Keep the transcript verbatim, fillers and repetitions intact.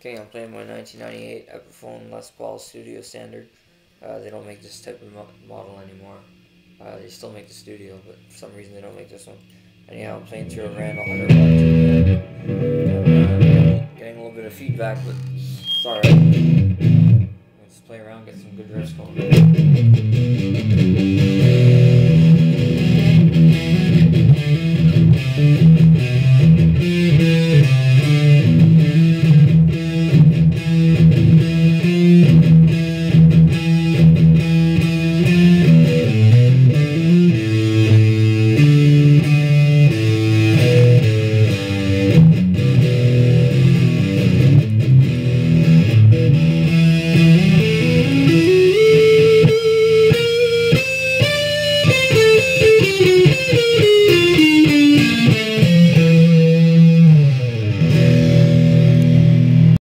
Okay, I'm playing my nineteen ninety-eight Epiphone Les Paul Studio Standard. Uh, they don't make this type of mo model anymore. Uh, they still make the Studio, but for some reason they don't make this one. Anyhow, I'm playing through a Randall one hundred. Uh, getting a little bit of feedback, but it's alright. Let's play around, get some good riffs going.